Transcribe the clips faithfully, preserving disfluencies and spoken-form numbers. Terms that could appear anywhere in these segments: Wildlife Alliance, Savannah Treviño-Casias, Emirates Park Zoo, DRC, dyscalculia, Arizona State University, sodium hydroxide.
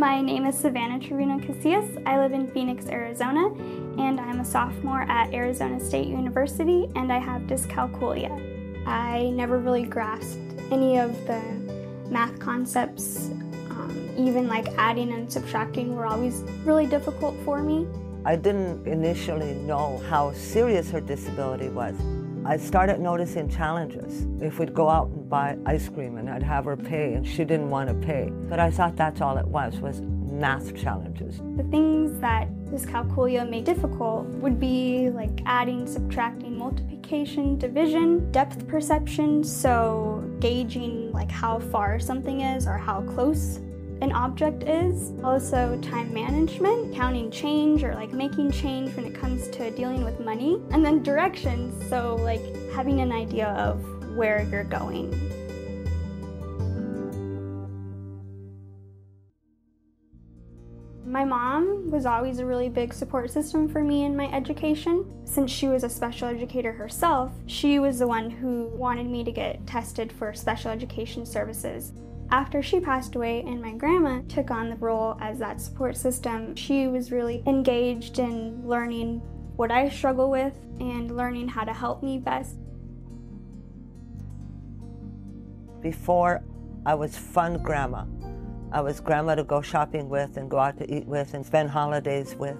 My name is Savannah Treviño-Casias. I live in Phoenix, Arizona, and I'm a sophomore at Arizona State University, and I have dyscalculia. I never really grasped any of the math concepts. Um, even like adding and subtracting were always really difficult for me. I didn't initially know how serious her disability was. I started noticing challenges. If we'd go out and buy ice cream and I'd have her pay and she didn't want to pay. But I thought that's all it was, was math challenges. The things that dyscalculia made difficult would be like adding, subtracting, multiplication, division, depth perception, so gauging like how far something is or how close an object is. Also time management, counting change or like making change when it comes to dealing with money. And then directions, so like having an idea of where you're going. My mom was always a really big support system for me in my education. Since she was a special educator herself, she was the one who wanted me to get tested for special education services. After she passed away and my grandma took on the role as that support system, she was really engaged in learning what I struggle with and learning how to help me best. Before, I was fun grandma. I was grandma to go shopping with and go out to eat with and spend holidays with.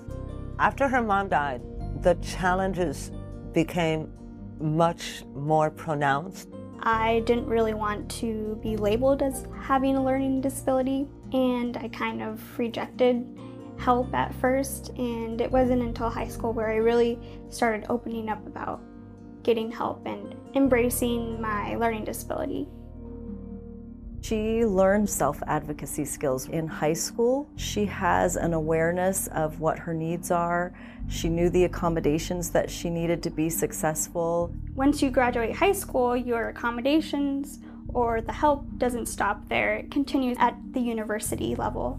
After her mom died, the challenges became much more pronounced. I didn't really want to be labeled as having a learning disability, and I kind of rejected help at first, and it wasn't until high school where I really started opening up about getting help and embracing my learning disability. She learned self-advocacy skills in high school. She has an awareness of what her needs are. She knew the accommodations that she needed to be successful. Once you graduate high school, your accommodations or the help doesn't stop there. It continues at the university level.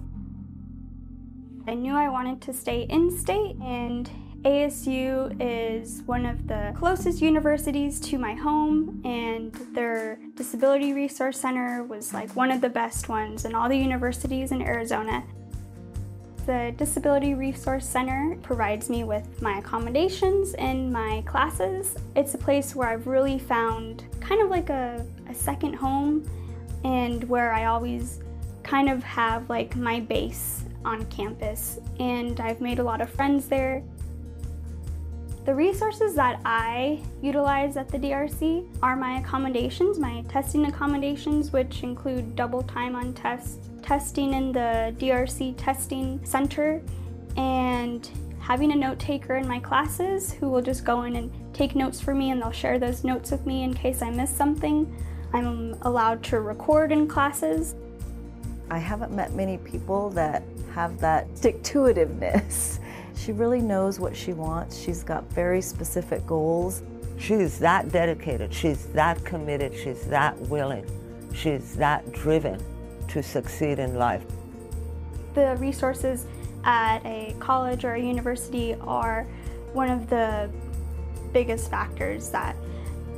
I knew I wanted to stay in-state, and A S U is one of the closest universities to my home, and their Disability Resource Center was like one of the best ones in all the universities in Arizona. The Disability Resource Center provides me with my accommodations and my classes. It's a place where I've really found kind of like a, a second home, and where I always kind of have like my base on campus, and I've made a lot of friends there. The resources that I utilize at the D R C are my accommodations, my testing accommodations, which include double time on tests, testing in the D R C testing center, and having a note taker in my classes who will just go in and take notes for me, and they'll share those notes with me in case I miss something. I'm allowed to record in classes. I haven't met many people that have that stick-to-itiveness. She really knows what she wants. She's got very specific goals. She's that dedicated, she's that committed, she's that willing, she's that driven to succeed in life. The resources at a college or a university are one of the biggest factors that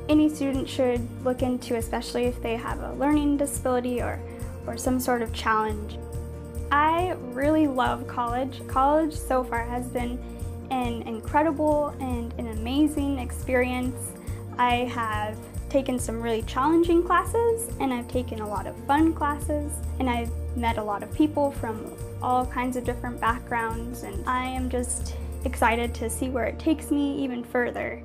any student should look into, especially if they have a learning disability or, or some sort of challenge. I really love college. College so far has been an incredible and an amazing experience. I have taken some really challenging classes, and I've taken a lot of fun classes, and I've met a lot of people from all kinds of different backgrounds, and I am just excited to see where it takes me even further.